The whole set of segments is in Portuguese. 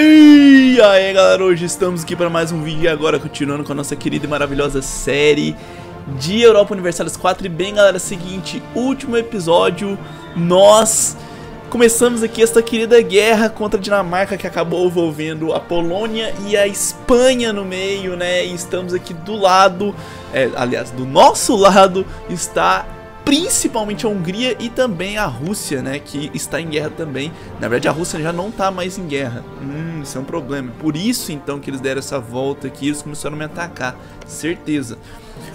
E aí galera, hoje estamos aqui para mais um vídeo e agora continuando com a nossa querida e maravilhosa série de Europa Universalis 4. E bem galera, seguinte, último episódio, nós começamos aqui esta querida guerra contra a Dinamarca, que acabou envolvendo a Polônia e a Espanha no meio, né? E estamos aqui do lado, aliás, do nosso lado está principalmente a Hungria e também a Rússia, né, que está em guerra também. Na verdade a Rússia já não está mais em guerra, isso é um problema. Por isso então que eles deram essa volta aqui, eles começaram a me atacar, certeza.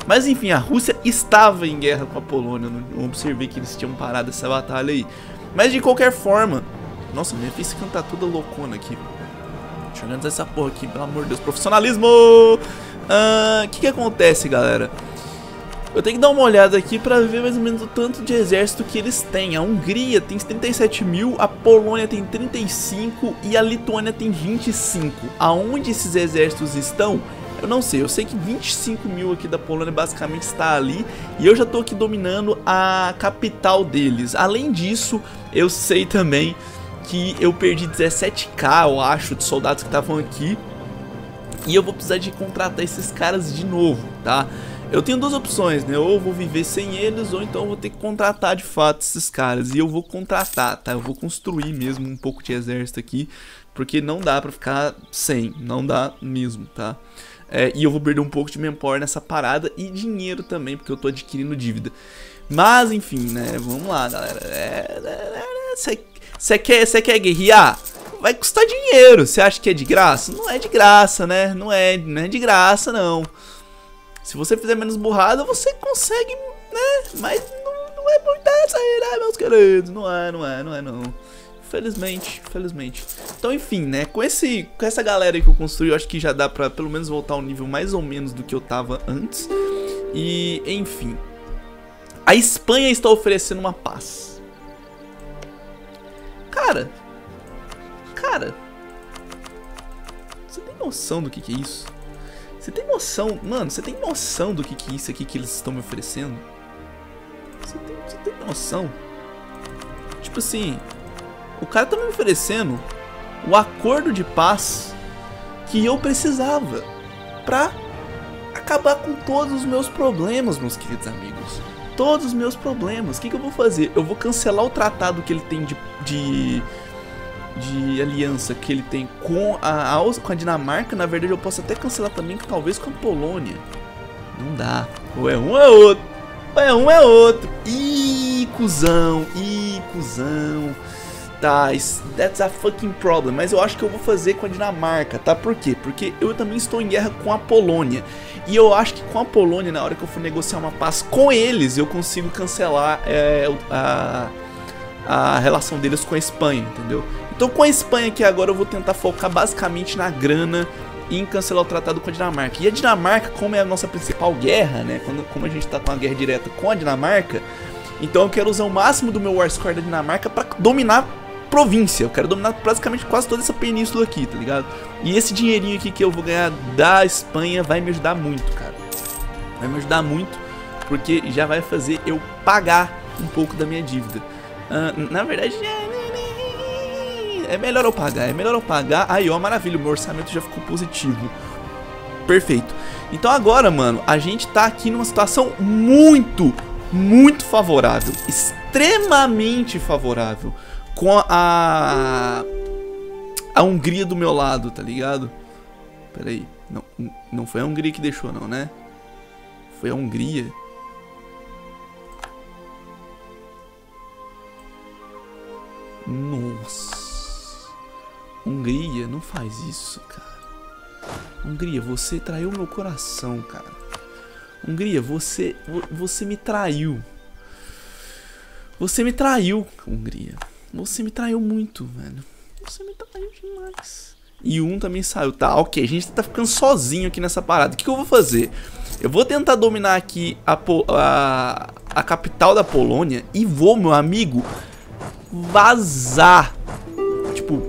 Mas enfim, a Rússia estava em guerra com a Polônia, eu observei que eles tinham parado essa batalha aí. Mas de qualquer forma, nossa, minha filha cantar toda loucona aqui. Deixa eu organizar essa porra aqui, pelo amor de Deus, profissionalismo! O que acontece galera? Eu tenho que dar uma olhada aqui pra ver mais ou menos o tanto de exército que eles têm. A Hungria tem 37 mil, a Polônia tem 35 e a Lituânia tem 25. Aonde esses exércitos estão, eu não sei. Eu sei que 25 mil aqui da Polônia basicamente está ali e eu já tô aqui dominando a capital deles. Além disso, eu sei também que eu perdi 17k, eu acho, de soldados que estavam aqui. E eu vou precisar de contratar esses caras de novo, tá? Eu tenho duas opções, né? Ou eu vou viver sem eles, ou então eu vou ter que contratar de fato esses caras. E eu vou contratar, tá? Eu vou construir mesmo um pouco de exército aqui, porque não dá pra ficar sem, não dá mesmo, tá? E eu vou perder um pouco de manpower nessa parada e dinheiro também, porque eu tô adquirindo dívida. Mas, enfim, né? Vamos lá, galera. Você quer guerrear? Vai custar dinheiro. Você acha que é de graça? Não é de graça, né? Não é de graça, não. Se você fizer menos burrada, você consegue, né? Mas não é muita saída, meus queridos. Não é. Infelizmente. Então, enfim, né? Com essa galera aí que eu construí, eu acho que já dá pra pelo menos voltar ao nível mais ou menos do que eu tava antes. E, enfim. A Espanha está oferecendo uma paz. Cara. Você tem noção do que é isso? Você tem noção, mano, você tem noção do que é isso aqui que eles estão me oferecendo? Você tem noção? Tipo assim, o cara tá me oferecendo o acordo de paz que eu precisava pra acabar com todos os meus problemas, meus queridos amigos. Todos os meus problemas. O que eu vou fazer? Eu vou cancelar o tratado que ele tem de aliança que ele tem com a Dinamarca. Na verdade eu posso até cancelar também, talvez com a Polônia. Não dá. Ou é um ou é outro. Ih, cuzão. Tá, that's a fucking problem. Mas eu acho que eu vou fazer com a Dinamarca, tá? Por quê? Porque eu também estou em guerra com a Polônia. E eu acho que com a Polônia, na hora que eu for negociar uma paz com eles, eu consigo cancelar a relação deles com a Espanha, entendeu? Então com a Espanha aqui agora eu vou tentar focar basicamente na grana e em cancelar o tratado com a Dinamarca. E a Dinamarca, como é a nossa principal guerra, né? Como a gente tá com uma guerra direta com a Dinamarca, então eu quero usar o máximo do meu Warscore da Dinamarca pra dominar a província. Eu quero dominar praticamente quase toda essa península aqui, tá ligado? E esse dinheirinho aqui que eu vou ganhar da Espanha vai me ajudar muito, cara. Vai me ajudar muito, porque já vai fazer eu pagar um pouco da minha dívida. Na verdade, é melhor eu pagar. Aí, ó, maravilha, o meu orçamento já ficou positivo. Perfeito. Então agora, mano, a gente tá aqui numa situação muito favorável. Extremamente favorável. Com a Hungria do meu lado, tá ligado? Pera aí, não foi a Hungria que deixou não, né? Foi a Hungria. Nossa, Hungria, não faz isso, cara. Hungria, você traiu meu coração, cara. Hungria, você me traiu. Você me traiu, Hungria. Você me traiu muito, velho. Você me traiu demais. E um também saiu, tá? Ok, a gente tá ficando sozinho aqui nessa parada. O que eu vou fazer? Eu vou tentar dominar aqui a capital da Polônia e vou, meu amigo, vazar. Tipo,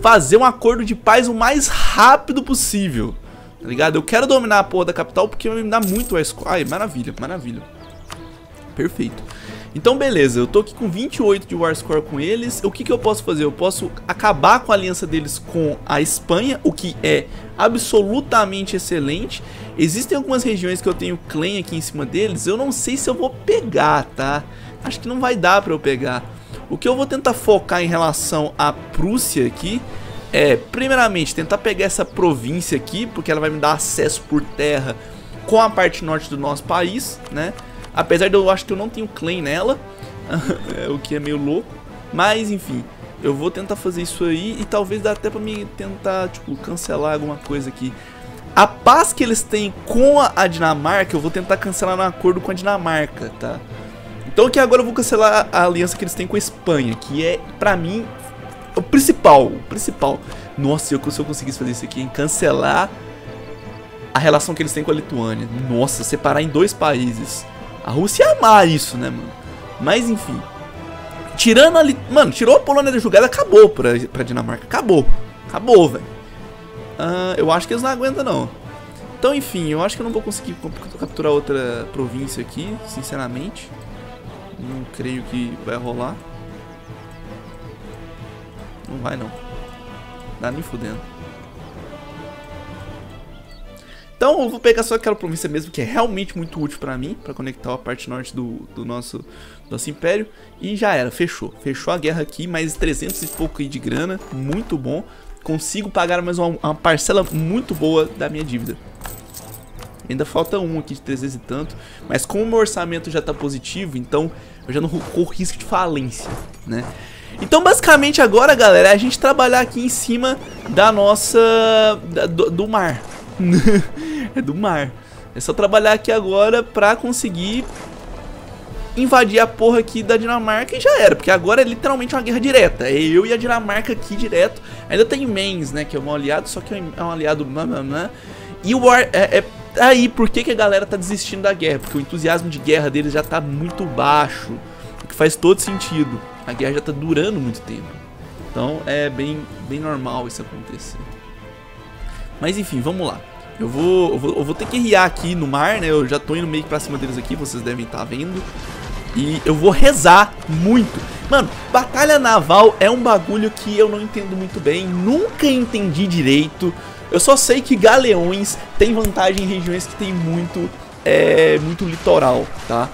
fazer um acordo de paz o mais rápido possível, tá ligado? Eu quero dominar a porra da capital porque vai me dar muito Warscore. Ai, maravilha, perfeito. Então beleza, eu tô aqui com 28 de Warscore com eles. O que eu posso fazer? Eu posso acabar com a aliança deles com a Espanha, o que é absolutamente excelente. Existem algumas regiões que eu tenho claim aqui em cima deles. Eu não sei se eu vou pegar, tá? Acho que não vai dar pra eu pegar. O que eu vou tentar focar em relação à Prússia aqui é, primeiramente, tentar pegar essa província aqui, porque ela vai me dar acesso por terra com a parte norte do nosso país, né? Apesar de eu acho que eu não tenho claim nela, o que é meio louco. Mas enfim, eu vou tentar fazer isso aí e talvez dá até pra me tentar, tipo, cancelar alguma coisa aqui. A paz que eles têm com a Dinamarca, eu vou tentar cancelar no acordo com a Dinamarca, tá? Então aqui agora eu vou cancelar a aliança que eles têm com a Espanha, que é, pra mim, o principal, Nossa, se eu conseguisse fazer isso aqui, hein? Cancelar a relação que eles têm com a Lituânia. Nossa, separar em dois países. A Rússia ia amar isso, né, mano? Mas, enfim. Tirando ali... Mano, tirou a Polônia da jogada, acabou pra Dinamarca. Acabou. Acabou, velho. Eu acho que eles não aguentam, não. Então, enfim, eu acho que eu não vou conseguir capturar outra província aqui, sinceramente. Não creio que vai rolar. Não vai, não. Dá nem fudendo. Então eu vou pegar só aquela província mesmo que é realmente muito útil pra mim, pra conectar a parte norte do nosso império. E já era, fechou. Fechou a guerra aqui, mais 300 e pouco aí de grana, muito bom. Consigo pagar mais uma parcela muito boa da minha dívida. Ainda falta um aqui de 300 e tanto, mas como o meu orçamento já tá positivo, então eu já não corro risco de falência, né? Então basicamente agora, galera, é a gente trabalhar aqui em cima da nossa... do mar. É do mar. É só trabalhar aqui agora pra conseguir invadir a porra aqui da Dinamarca e já era, porque agora é literalmente uma guerra direta. É eu e a Dinamarca aqui direto. Ainda tem Mains, né, que é um aliado, só que é um aliado... E o War... Aí, por que a galera tá desistindo da guerra? Porque o entusiasmo de guerra deles já tá muito baixo, o que faz todo sentido. A guerra já tá durando muito tempo. Então é bem normal isso acontecer. Mas enfim, vamos lá. Eu vou ter que riar aqui no mar, né? Eu já tô indo meio que pra cima deles aqui, vocês devem estar vendo. E eu vou rezar muito. Mano, batalha naval é um bagulho que eu não entendo muito bem. Nunca entendi direito. Eu só sei que galeões tem vantagem em regiões que tem muito litoral, tá?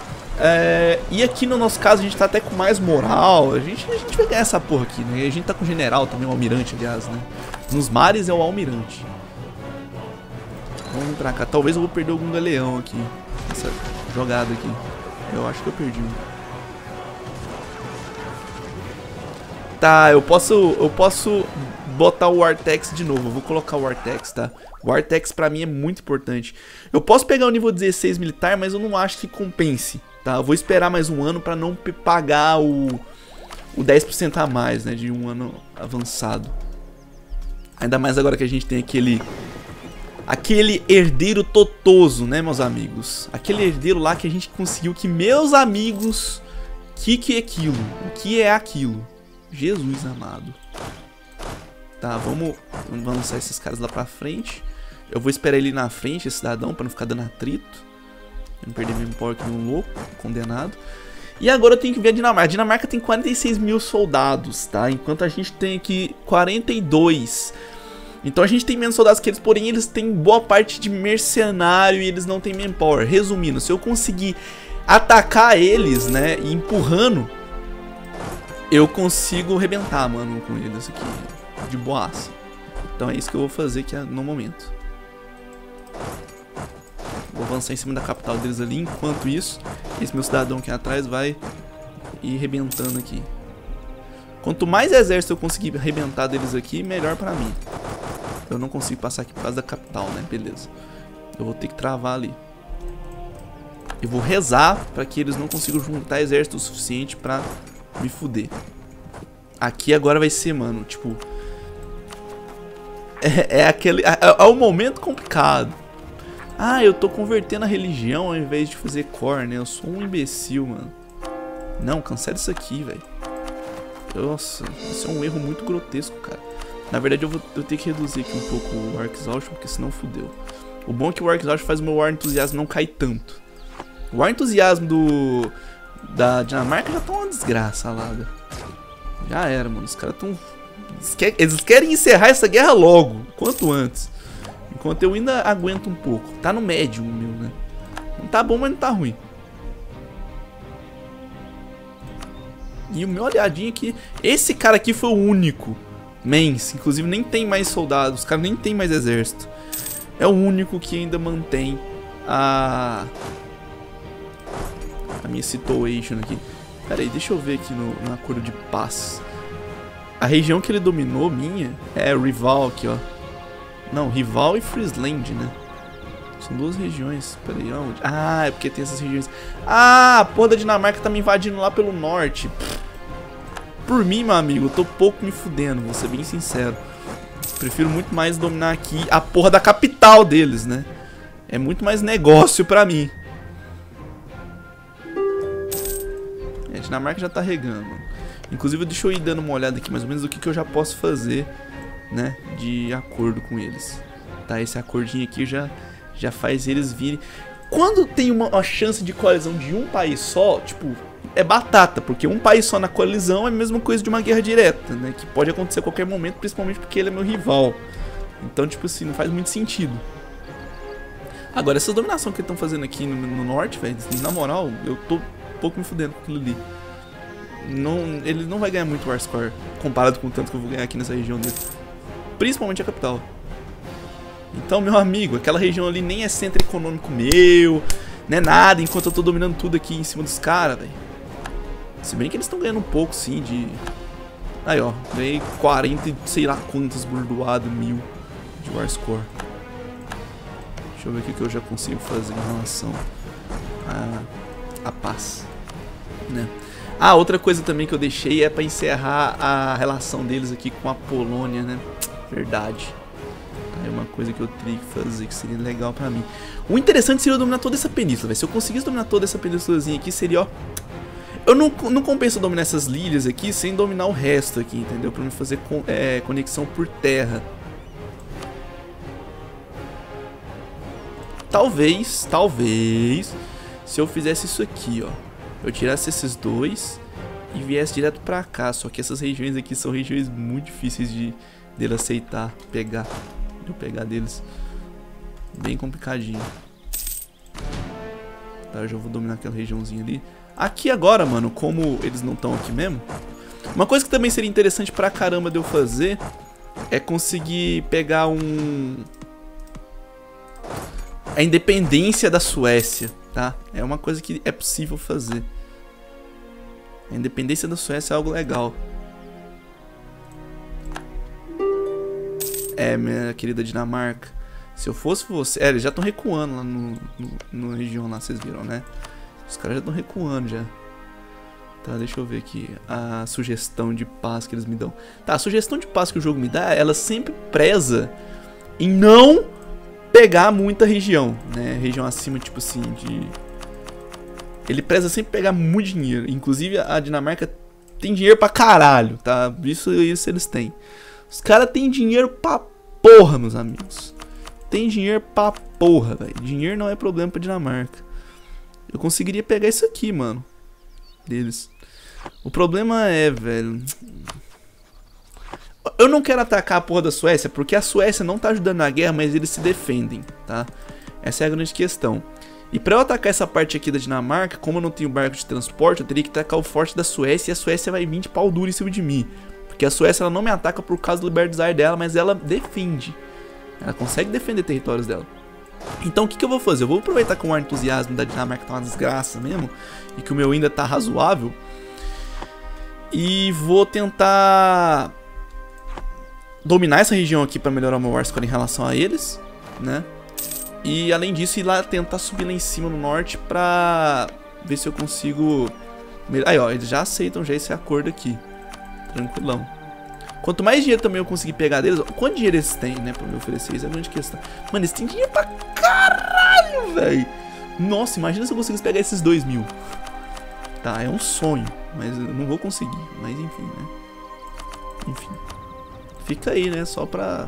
E aqui no nosso caso a gente tá até com mais moral. A gente vai ganhar essa porra aqui, né? A gente tá com o general também, o almirante, aliás, né? Nos mares é o almirante. Vamos pra cá. Talvez eu vou perder algum galeão aqui. Essa jogada aqui. Eu acho que eu perdi um. Tá, eu posso botar o Artex de novo. Eu vou colocar o Artex, tá? O Artex pra mim é muito importante. Eu posso pegar o nível 16 militar, mas eu não acho que compense, tá? Eu vou esperar mais um ano pra não pagar o 10% a mais, né? De um ano avançado. Ainda mais agora que a gente tem aquele herdeiro totoso, né, meus amigos? Aquele herdeiro lá que a gente conseguiu que, meus amigos, que é aquilo? O que é aquilo? Jesus amado. Tá, vamos lançar esses caras lá pra frente. Eu vou esperar ele na frente, esse cidadão, pra não ficar dando atrito. Não perder meu power que um louco, condenado. E agora eu tenho que ver a Dinamarca. A Dinamarca tem 46 mil soldados, tá? Enquanto a gente tem aqui 42. Então a gente tem menos soldados que eles, porém eles têm boa parte de mercenário e eles não têm manpower. Resumindo, se eu conseguir atacar eles, né, e empurrando, eu consigo arrebentar, mano, com eles aqui, de boaça. Então é isso que eu vou fazer aqui no momento. Vou avançar em cima da capital deles ali. Enquanto isso, esse meu cidadão aqui atrás vai ir arrebentando aqui. Quanto mais exército eu conseguir arrebentar deles aqui, melhor pra mim. Eu não consigo passar aqui por causa da capital, né? Beleza. Eu vou ter que travar ali. Eu vou rezar pra que eles não consigam juntar exército o suficiente pra me fuder. Aqui agora vai ser, mano, tipo... É um momento complicado. Ah, eu tô convertendo a religião ao invés de fazer core, né? Eu sou um imbecil, mano. Não, cancela isso aqui, velho. Nossa, isso é um erro muito grotesco, cara. Na verdade, eu ter que reduzir aqui um pouco o Arkhaus, porque senão fudeu. O bom é que o Arkhaus faz o meu War Entusiasmo não cair tanto. O War Entusiasmo do da Dinamarca já tá uma desgraça lá. Já era, mano. Os caras tão... Eles querem encerrar essa guerra logo, quanto antes. Enquanto eu ainda aguento um pouco. Tá no médio o meu, né? Não tá bom, mas não tá ruim. E o meu aliadinho aqui... Esse cara aqui foi o único. Mains, inclusive nem tem mais soldados. Os caras nem tem mais exército. É o único que ainda mantém a minha situation aqui. Pera aí, deixa eu ver aqui no acordo de paz. A região que ele dominou, minha, é rival aqui, ó. Não, rival e Friesland, né? São duas regiões. Pera aí, onde? Ah, é porque tem essas regiões. Ah, a porra da Dinamarca tá me invadindo lá pelo norte. Pff. Por mim, meu amigo, eu tô pouco me fudendo, vou ser bem sincero. Prefiro muito mais dominar aqui a porra da capital deles, né? É muito mais negócio pra mim. É, a Dinamarca já tá regando. Inclusive, deixa eu ir dando uma olhada aqui mais ou menos do que eu já posso fazer, né? De acordo com eles. Tá, esse acordinho aqui já faz eles virem. Quando tem uma chance de coalizão de um país só, tipo... É batata, porque um país só na coalizão é a mesma coisa de uma guerra direta, né? Que pode acontecer a qualquer momento, principalmente porque ele é meu rival. Então, tipo assim, não faz muito sentido. Agora, essa dominação que eles estão fazendo aqui no norte, velho, na moral, eu tô um pouco me fudendo com aquilo ali. Não, ele não vai ganhar muito Warscore, comparado com o tanto que eu vou ganhar aqui nessa região dele. Principalmente a capital. Então, meu amigo, aquela região ali nem é centro econômico meu, não é nada, enquanto eu tô dominando tudo aqui em cima dos caras, velho. Se bem que eles estão ganhando um pouco, sim, de... Aí, ó, ganhei 40 e sei lá quantos bordoados mil de Warscore. Deixa eu ver o que eu já consigo fazer em relação a paz, né? Ah, outra coisa também que eu deixei é pra encerrar a relação deles aqui com a Polônia, né? Verdade. É uma coisa que eu teria que fazer, que seria legal pra mim. O interessante seria eu dominar toda essa península, velho. Se eu conseguisse dominar toda essa penínsulazinha aqui, seria, ó... Eu não compenso dominar essas ilhas aqui sem dominar o resto aqui, entendeu? Pra não fazer conexão por terra. Talvez, se eu fizesse isso aqui, ó. Eu tirasse esses dois e viesse direto pra cá. Só que essas regiões aqui são regiões muito difíceis dele aceitar, de eu pegar deles. Bem complicadinho. Tá, eu já vou dominar aquela regiãozinha ali. Aqui agora, mano, como eles não estão aqui mesmo. Uma coisa que também seria interessante pra caramba de eu fazer é conseguir pegar a independência da Suécia, tá? É uma coisa que é possível fazer. A independência da Suécia é algo legal. É, minha querida Dinamarca, se eu fosse você... É, eles já estão recuando lá no região lá, vocês viram, né? Os caras já estão recuando, já. Tá, deixa eu ver aqui a sugestão de paz que eles me dão. Tá, a sugestão de paz que o jogo me dá, ela sempre preza em não pegar muita região, né? Região acima, tipo assim, de... Ele preza sempre pegar muito dinheiro. Inclusive, a Dinamarca tem dinheiro pra caralho, tá? Isso eles têm. Os caras têm dinheiro pra porra, meus amigos. Tem dinheiro pra porra, velho. Dinheiro não é problema pra Dinamarca. Eu conseguiria pegar isso aqui, mano, deles. O problema é, velho, eu não quero atacar a porra da Suécia, porque a Suécia não tá ajudando na guerra, mas eles se defendem, tá? Essa é a grande questão. E pra eu atacar essa parte aqui da Dinamarca, como eu não tenho barco de transporte, eu teria que atacar o forte da Suécia, e a Suécia vai vir de pau duro em cima de mim. Porque a Suécia, ela não me ataca por causa do Liberty Desire dela, mas ela defende. Ela consegue defender territórios dela. Então o que eu vou fazer? Eu vou aproveitar que o entusiasmo da Dinamarca tá uma desgraça mesmo, e que o meu ainda tá razoável, e vou tentar dominar essa região aqui pra melhorar o meu Warscore em relação a eles, né? E além disso ir lá tentar subir lá em cima no norte pra ver se eu consigo... Aí ó, eles já aceitam já esse acordo aqui. Tranquilão. Quanto mais dinheiro também eu conseguir pegar deles, ó, quanto dinheiro eles têm, né, pra me oferecer, isso é a grande questão. Mano, eles têm dinheiro pra caralho, velho. Nossa, imagina se eu conseguisse pegar esses 2.000. Tá, é um sonho, mas eu não vou conseguir. Mas enfim, né. Enfim. Fica aí, né, só pra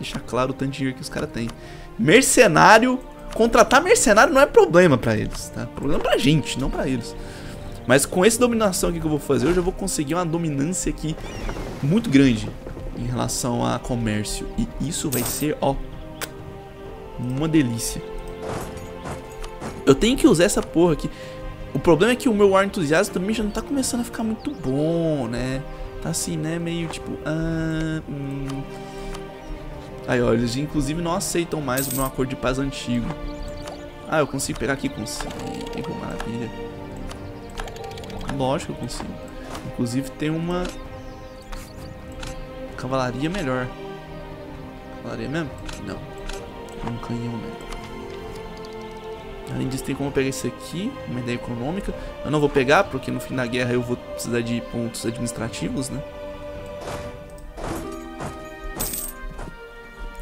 deixar claro o tanto de dinheiro que os caras têm. Mercenário, contratar mercenário não é problema pra eles, tá? Problema pra gente, não pra eles. Mas com essa dominação aqui que eu vou fazer, eu já vou conseguir uma dominância aqui muito grande em relação a comércio. E isso vai ser, ó, uma delícia. Eu tenho que usar essa porra aqui. O problema é que o meu ar entusiasmo também já não tá começando a ficar muito bom, né? Tá assim, né? Meio tipo... Aí, ó, eles inclusive não aceitam mais o meu acordo de paz antigo. Ah, eu consigo pegar aqui? Consigo. Maravilha. Lógico que eu consigo. Inclusive tem uma... cavalaria melhor. Cavalaria mesmo? Não. Um canhão mesmo. Além disso, tem como eu pegar isso aqui, uma ideia econômica. Eu não vou pegar, porque no fim da guerra eu vou precisar de pontos administrativos, né?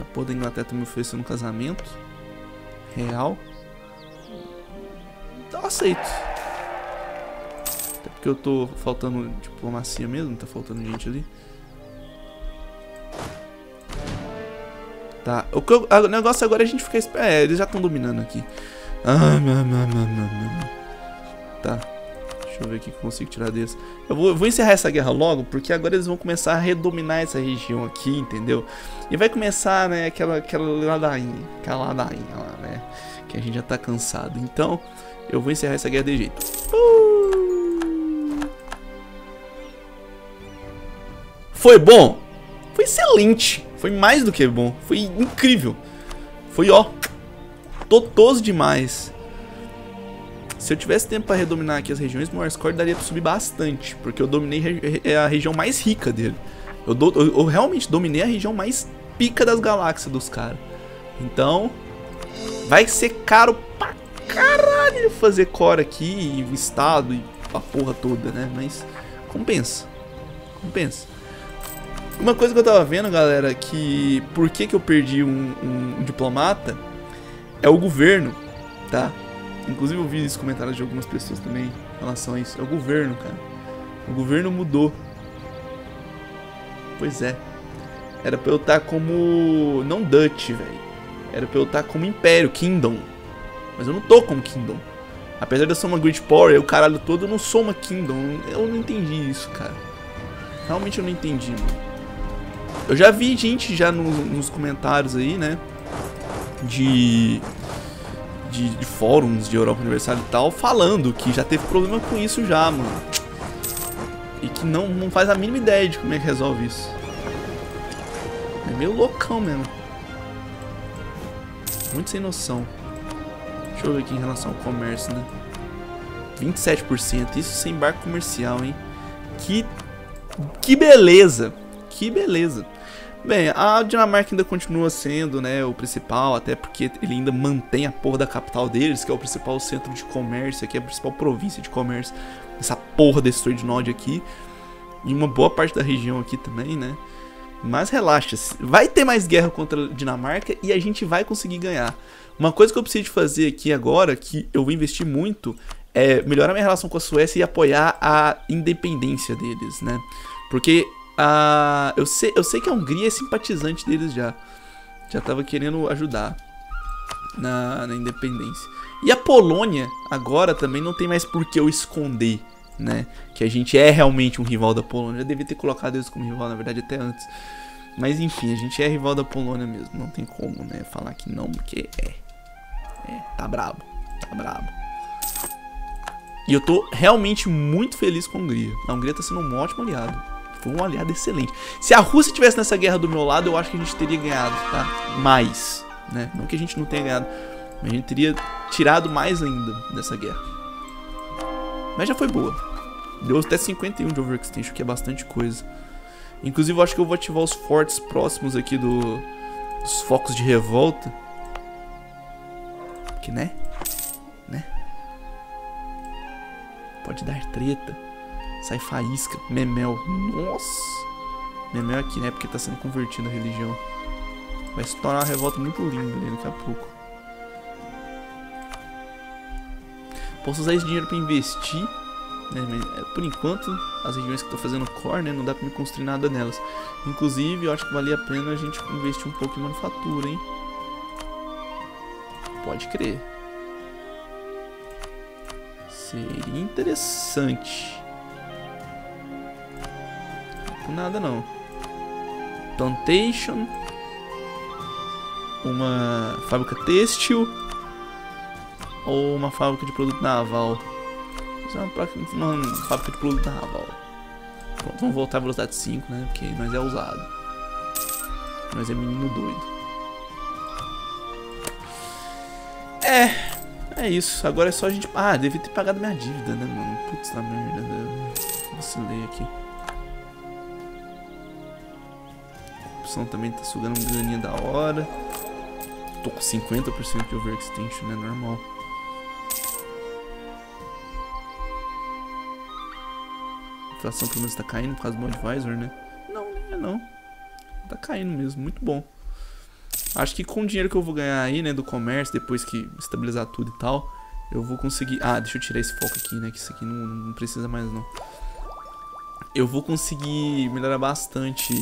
A porra da Inglaterra me ofereceu um casamento real. Então eu aceito. Até porque eu tô faltando diplomacia mesmo, tá faltando gente ali. Tá, o negócio agora é a gente ficar esperto. É, eles já estão dominando aqui. Tá, deixa eu ver o que eu consigo tirar desse. Eu vou encerrar essa guerra logo, porque agora eles vão começar a redominar essa região aqui, entendeu? E vai começar, né, aquela ladainha lá, né, que a gente já tá cansado. Então, eu vou encerrar essa guerra de jeito. Foi bom? Foi excelente. Foi mais do que bom. Foi incrível. Foi, ó, totoso demais. Se eu tivesse tempo para redominar aqui as regiões, meu Warscore daria para subir bastante, porque eu dominei a região mais rica dele. Eu realmente dominei a região mais pica das galáxias dos caras. Então, vai ser caro pra caralho fazer core aqui, e estado, e a porra toda, né? Mas compensa. Compensa. Uma coisa que eu tava vendo, galera, que por que que eu perdi um diplomata... é o governo, tá? Inclusive eu vi esse comentário de algumas pessoas também em relação a isso. É o governo, cara. O governo mudou. Pois é. Era pra eu estar como... não Dutch, velho. Era pra eu estar como Império, Kingdom. Mas eu não tô como Kingdom. Apesar de eu ser uma Great Power, eu, caralho todo, eu não sou uma Kingdom. Eu não entendi isso, cara. Realmente eu não entendi, mano. Eu já vi gente já nos comentários aí, né? De fóruns de Europa Universalis e tal, falando que já teve problema com isso já, mano. E que não faz a mínima ideia de como é que resolve isso. É meio loucão mesmo. Muito sem noção. Deixa eu ver aqui em relação ao comércio, né? 27%. Isso sem barco comercial, hein? Que beleza! Que beleza! Bem, a Dinamarca ainda continua sendo, né, o principal, até porque ele ainda mantém a porra da capital deles, que é o principal centro de comércio aqui, a principal província de comércio, essa porra desse Tordnod aqui, e uma boa parte da região aqui também, né. Mas relaxa-se, vai ter mais guerra contra a Dinamarca e a gente vai conseguir ganhar. Uma coisa que eu preciso fazer aqui agora, que eu vou investir muito, é melhorar minha relação com a Suécia e apoiar a independência deles, né, porque... eu sei que a Hungria é simpatizante deles já. Já tava querendo ajudar na independência. E a Polônia agora também não tem mais por que eu esconder, né? Que a gente é realmente um rival da Polônia. Eu devia ter colocado eles como rival, na verdade, até antes. Mas enfim, a gente é rival da Polônia mesmo. Não tem como, né, falar que não, porque tá brabo, tá brabo. E eu tô realmente muito feliz com a Hungria. A Hungria tá sendo um ótimo aliado. Foi um aliado excelente. Se a Rússia estivesse nessa guerra do meu lado, eu acho que a gente teria ganhado, tá? Mais, né? Não que a gente não tenha ganhado, mas a gente teria tirado mais ainda dessa guerra. Mas já foi boa. Deu até 51 de overextension, que é bastante coisa. Inclusive, eu acho que eu vou ativar os fortes próximos aqui dos focos de revolta. Que, né? Né? Pode dar treta. Sai faísca. Memel. Nossa. Memel aqui, né? Porque tá sendo convertido a religião. Vai se tornar uma revolta muito linda, né? Daqui a pouco. Posso usar esse dinheiro pra investir, né? Por enquanto, as regiões que tô fazendo core, né? Não dá pra me construir nada nelas. Inclusive, eu acho que valia a pena a gente investir um pouco em manufatura, hein? Pode crer. Seria interessante. Por nada não. Plantation. Uma fábrica têxtil. Ou uma fábrica de produto naval. Uma fábrica de produto naval. Bom, vamos voltar à velocidade 5, né? Porque nós é ousado. Nós é menino doido. É isso. Agora é só a gente... Ah, devia ter pagado minha dívida, né, mano? Putz, na merda. Vacilei aqui. A opção também tá sugando um graninha da hora. Tô com 50% de overextension, né? Normal. A inflação pelo menos tá caindo por causa do Modvisor, né? Não, né? Não. Tá caindo mesmo. Muito bom. Acho que com o dinheiro que eu vou ganhar aí, né, do comércio, depois que estabilizar tudo e tal, eu vou conseguir... Ah, deixa eu tirar esse foco aqui, né, que isso aqui não precisa mais, não. Eu vou conseguir melhorar bastante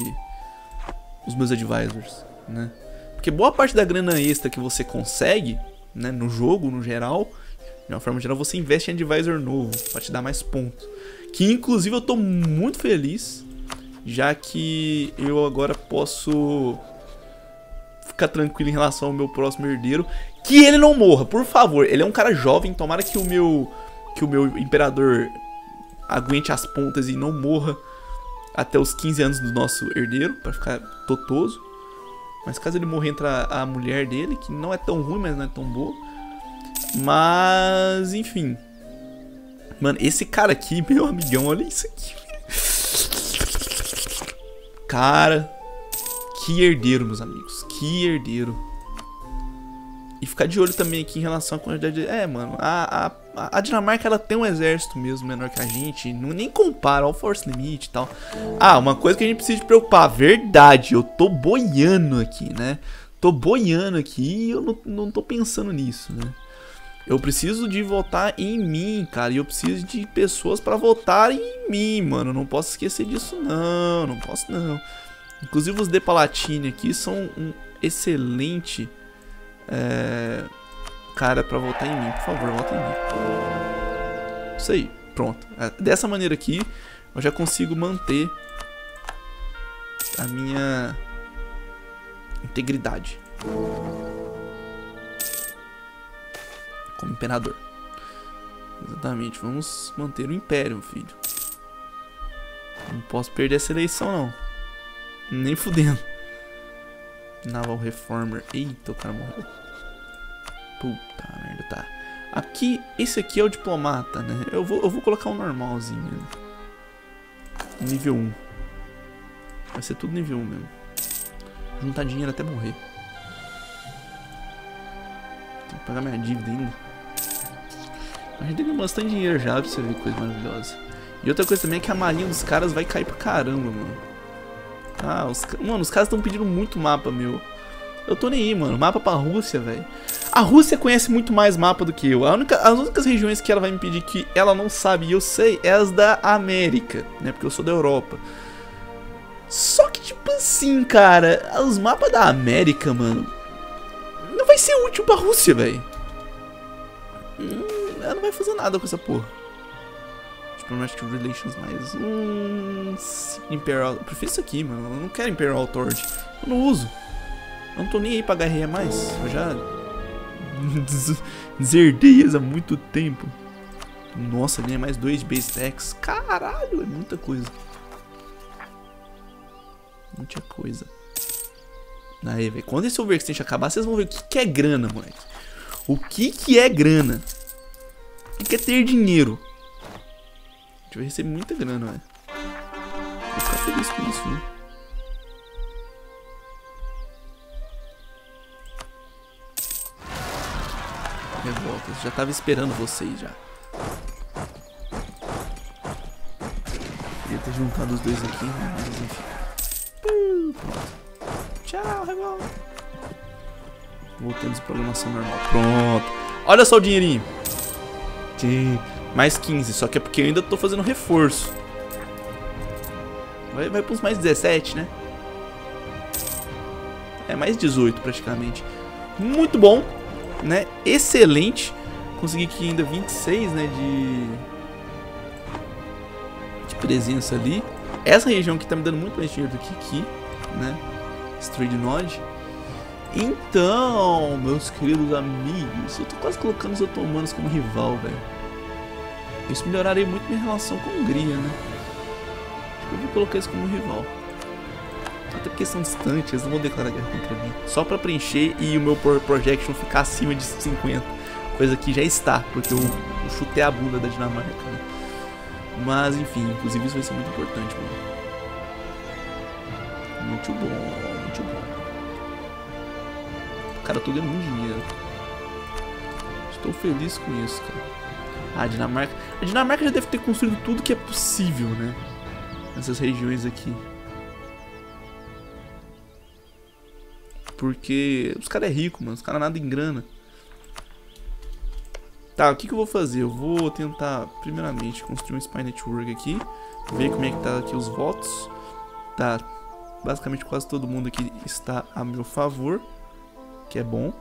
os meus advisors, né. Porque boa parte da grana extra que você consegue, né, no jogo, no geral, de uma forma geral, você investe em advisor novo, pra te dar mais pontos. Que, inclusive, eu tô muito feliz, já que eu agora posso... ficar tranquilo em relação ao meu próximo herdeiro. Que ele não morra, por favor. Ele é um cara jovem, tomara que o meu imperador aguente as pontas e não morra até os 15 anos do nosso herdeiro, pra ficar totoso. Mas caso ele morrer, entra a mulher dele, que não é tão ruim, mas não é tão boa. Mas, enfim. Mano, esse cara aqui, meu amigão, olha isso aqui. Cara... que herdeiro, meus amigos. Que herdeiro. E ficar de olho também aqui em relação à quantidade de... É, mano, a Dinamarca, ela tem um exército mesmo menor que a gente. Não, nem compara ao Force Limit e tal. Ah, uma coisa que a gente precisa de preocupar. Verdade, eu tô boiando aqui, né? Tô boiando aqui e eu não tô pensando nisso, né? Eu preciso de votar em mim, cara. E eu preciso de pessoas pra votar em mim, mano. Não posso esquecer disso, não. Não posso, não. Inclusive os de Palatine aqui são um excelente cara pra votar em mim. Por favor, vota em mim. Isso aí, pronto. Dessa maneira aqui eu já consigo manter a minha integridade como imperador. Exatamente, vamos manter o império, filho. Não posso perder essa eleição, não. Nem fudendo. Naval Reformer. Eita, o cara morreu. Puta merda, tá. Aqui, esse aqui é o diplomata, né? Eu vou colocar um normalzinho mesmo. Nível 1. Vai ser tudo nível 1 mesmo. Juntar dinheiro até morrer. Tem que pagar minha dívida ainda. A gente tem bastante dinheiro já pra você ver coisa maravilhosa. E outra coisa também é que a marinha dos caras vai cair pra caramba, mano. Ah, mano, os caras estão pedindo muito mapa, meu. Eu tô nem aí, mano. Mapa pra Rússia, velho. A Rússia conhece muito mais mapa do que eu. As únicas regiões que ela vai me pedir que ela não sabe e eu sei é as da América, né? Porque eu sou da Europa. Só que, tipo assim, cara, os mapas da América, mano, não vai ser útil pra Rússia, velho. Ela não vai fazer nada com essa porra. Diplomatic Relations mais um... Imperial... Eu prefiro isso aqui, mano. Eu não quero Imperial Tord. Eu não uso. Eu não tô nem aí pra HRE mais. Eu já... deserdei eles há muito tempo. Nossa, ganha mais 2 de base tax. Caralho, é muita coisa. Muita coisa. Aí, velho. Quando esse overextension acabar, vocês vão ver o que é grana, moleque. O que é grana? O que é ter dinheiro? A gente vai receber muita grana, velho. Vou ficar feliz com isso, né? Revolta, já tava esperando vocês já. Queria ter juntado os dois aqui, mas enfim. Tchau, revolta. Voltamos à programação normal. Pronto. Olha só o dinheirinho. Mais 15, só que é porque eu ainda tô fazendo reforço. Vai pros mais 17, né? É mais 18 praticamente. Muito bom, né? Excelente. Consegui aqui ainda 26, né, de presença ali. Essa região aqui tá me dando muito mais dinheiro do que aqui, né, esse Tordnod. Então, meus queridos amigos, eu tô quase colocando os otomanos como rival, velho. Isso melhoraria muito minha relação com a Hungria, né. Acho que eu vou colocar eles como rival. Até porque são distantes, eles não vão declarar guerra contra mim. Só pra preencher e o meu projection ficar acima de 50. Coisa que já está, porque eu chutei a bunda da Dinamarca, né? Mas enfim, inclusive isso vai ser muito importante, mano. Muito bom, muito bom. Cara, eu tô ganhando muito dinheiro. Estou feliz com isso, cara. A Dinamarca já deve ter construído tudo que é possível, né? Nessas regiões aqui. Porque os caras é rico, mano. Os caras nada em grana. Tá, o que eu vou fazer? Eu vou tentar, primeiramente, construir um Spy Network aqui. Ver como é que tá aqui os votos. Tá, basicamente quase todo mundo aqui está a meu favor. Que é bom.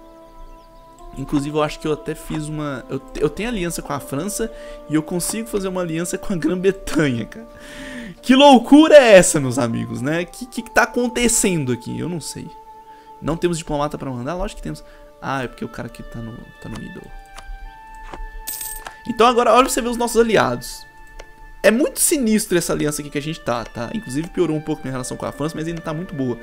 Inclusive, eu acho que eu até fiz uma... Eu tenho aliança com a França e eu consigo fazer uma aliança com a Grã-Bretanha, cara. Que loucura é essa, meus amigos, né? Que tá acontecendo aqui? Eu não sei. Não temos diplomata pra mandar? Lógico que temos. Ah, é porque o cara aqui tá no middle. Então agora olha pra você ver os nossos aliados. É muito sinistro essa aliança aqui que a gente tá? Inclusive piorou um pouco minha relação com a França, mas ainda tá muito boa.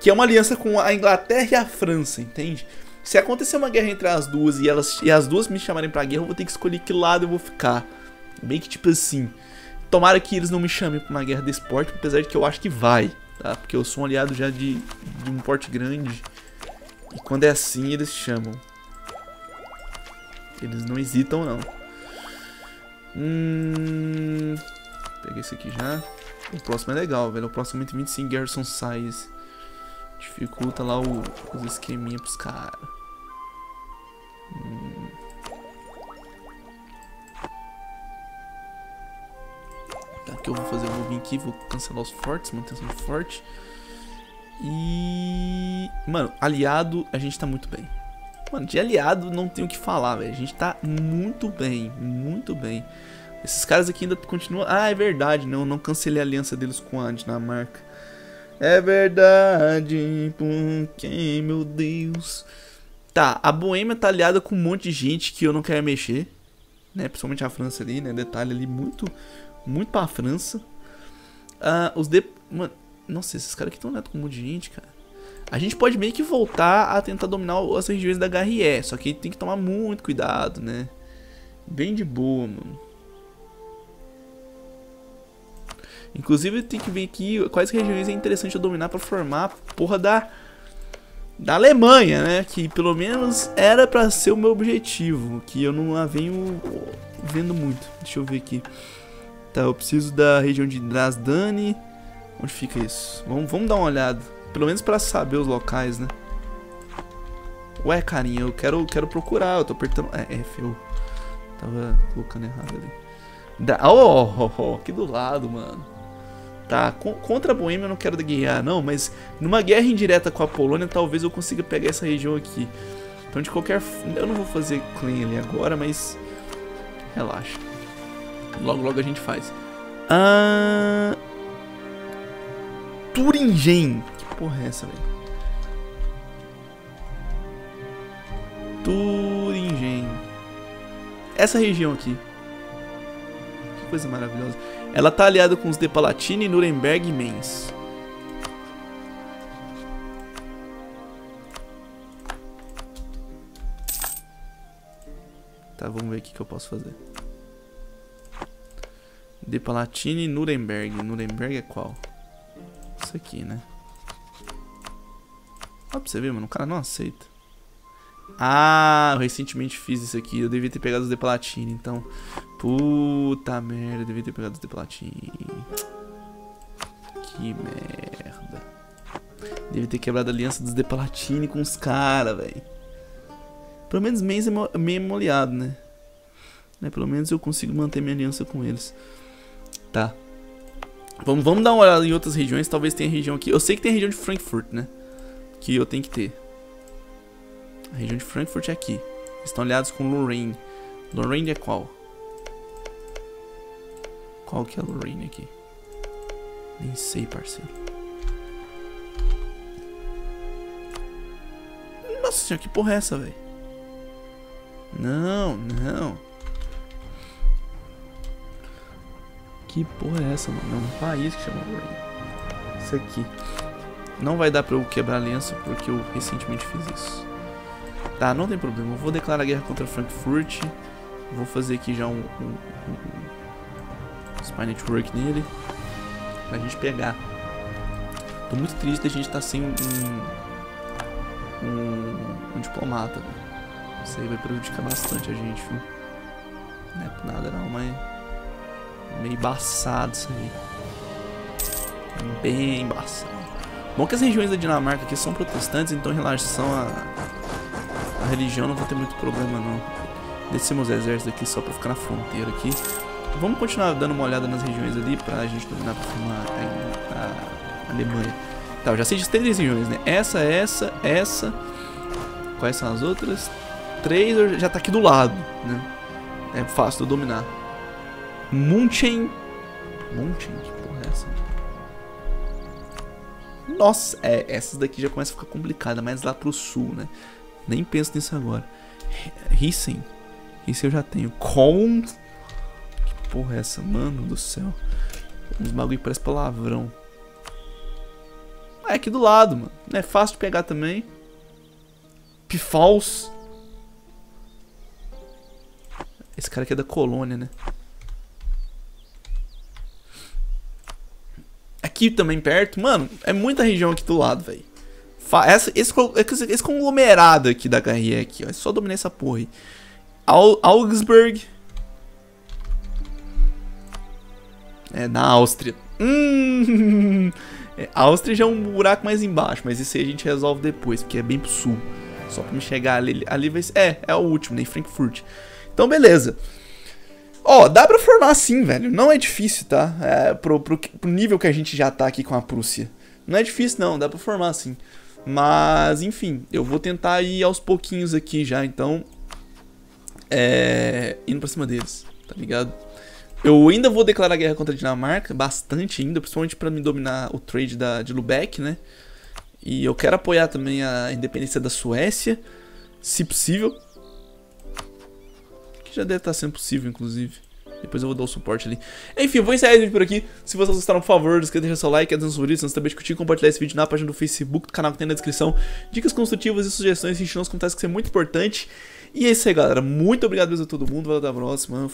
Que é uma aliança com a Inglaterra e a França, entende? Se acontecer uma guerra entre as duas e as duas me chamarem pra guerra, eu vou ter que escolher que lado eu vou ficar. Bem que tipo assim, tomara que eles não me chamem pra uma guerra desse porte, apesar de que eu acho que vai. Tá, porque eu sou um aliado já de um porte grande. E quando é assim, eles chamam. Eles não hesitam, não. Peguei esse aqui já. O próximo é legal, velho. O próximo é 25 Garrison Size. Dificulta lá os esqueminhas pros caras. O que eu vou fazer? Eu vou vir aqui, vou cancelar os fortes, manutenção de forte. E... mano, aliado, a gente tá muito bem. Mano, de aliado não tem o que falar, velho. A gente tá muito bem, muito bem. Esses caras aqui ainda continuam... ah, é verdade, não, eu não cancelei a aliança deles com a Dinamarca. É verdade, porque, meu Deus. Tá, a Boêmia tá aliada com um monte de gente que eu não quero mexer, né, principalmente a França ali, né, detalhe ali muito pra França. Mano, nossa, esses caras aqui estão neto com um monte de gente, cara. A gente pode meio que voltar a tentar dominar as regiões da HRE. Só que tem que tomar muito cuidado, né? Bem de boa, mano. Inclusive tem que ver aqui quais regiões é interessante eu dominar pra formar a porra da Alemanha, né? Que pelo menos era pra ser o meu objetivo, que eu não a venho vendo muito. Deixa eu ver aqui. Tá, eu preciso da região de Drasdani. Onde fica isso? Vamos dar uma olhada. Pelo menos pra saber os locais, né? Ué, carinha, eu quero procurar. Eu tô apertando... é, F, eu tava colocando errado ali. Aqui do lado, mano. Tá, contra a Boêmia eu não quero guerrear, não. Mas numa guerra indireta com a Polônia, talvez eu consiga pegar essa região aqui. Então de qualquer... eu não vou fazer clean ali agora, mas... relaxa. Logo, logo a gente faz. Turingen. Que porra é essa, velho? Turingen. Essa região aqui. Que coisa maravilhosa. Ela tá aliada com os de Palatine, Nuremberg e Mains. Tá, vamos ver o que eu posso fazer. De Palatine e Nuremberg. Nuremberg é qual? Isso aqui, né? Olha pra você ver, mano. O cara não aceita. Ah, eu recentemente fiz isso aqui. Eu devia ter pegado os de Palatine, então... puta merda. Eu devia ter pegado os de Palatine. Que merda. Devia ter quebrado a aliança dos de Palatine com os caras, velho. Pelo menos Mains é meio molhado, né? Pelo menos eu consigo manter minha aliança com eles. Tá. Vamos dar uma olhada em outras regiões. Talvez tenha região aqui. Eu sei que tem a região de Frankfurt, né? Que eu tenho que ter. A região de Frankfurt é aqui. Eles estão aliados com Lorraine. Lorraine é qual? Qual que é a Lorraine aqui? Nem sei, parceiro. Nossa senhora, que porra é essa, velho? Não, não. Que porra é essa, mano? É um país que chama Lorraine. Isso aqui. Não vai dar pra eu quebrar a aliança porque eu recentemente fiz isso. Tá, não tem problema. Eu vou declarar guerra contra Frankfurt. Vou fazer aqui já um Spy Network nele. Pra gente pegar. Tô muito triste da gente estar sem um diplomata, velho. Isso aí vai prejudicar bastante a gente, viu? Não é por nada não, mas meio embaçado isso aí. Bem embaçado. Bom que as regiões da Dinamarca aqui são protestantes, então em relação a religião não vai ter muito problema não. Descemos os exércitos aqui só pra ficar na fronteira aqui. Vamos continuar dando uma olhada nas regiões ali pra gente dominar pra formar a Alemanha. Tá, eu já sei de 3 regiões, né? Essa. Quais são as outras? 3 já tá aqui do lado, né? É fácil de dominar. Munchen? Que porra é essa? Nossa, essas daqui já começa a ficar complicada, mas lá pro sul, né? Nem penso nisso agora. Rissen. Rissen eu já tenho. Kong. Porra, essa, mano do céu. Uns bagulho que parece palavrão. Ah, é aqui do lado, mano. É fácil de pegar também. Pfalz. Esse cara aqui é da Colônia, né? Aqui também perto. Mano, é muita região aqui do lado, velho. Esse conglomerado aqui da HRE aqui, ó. É só dominar essa porra aí. Augsburg. É, na Áustria. A Áustria já é um buraco mais embaixo, mas isso aí a gente resolve depois, porque é bem pro sul. Só pra me chegar ali vai ser... É o último, né? Em Frankfurt. Então, beleza. Ó, dá pra formar assim, velho. Não é difícil, tá? É, pro nível que a gente já tá aqui com a Prússia. Não é difícil, não. Dá pra formar assim. Mas, enfim. Eu vou tentar ir aos pouquinhos aqui já, então... Indo pra cima deles, tá ligado? Eu ainda vou declarar guerra contra a Dinamarca, bastante ainda, principalmente pra me dominar o trade de Lubeck, né? E eu quero apoiar também a independência da Suécia, se possível. Que já deve estar sendo possível, inclusive. Depois eu vou dar o suporte ali. Enfim, eu vou encerrar esse vídeo por aqui. Se vocês gostaram, por favor, inscreva, deixa seu like, atenção sobre isso, não se também de curtir e compartilhar esse vídeo na página do Facebook, do canal que tem na descrição. Dicas construtivas e sugestões, deixem nos comentários que isso é muito importante. E é isso aí, galera. Muito obrigado mesmo a todo mundo, valeu, até a próxima.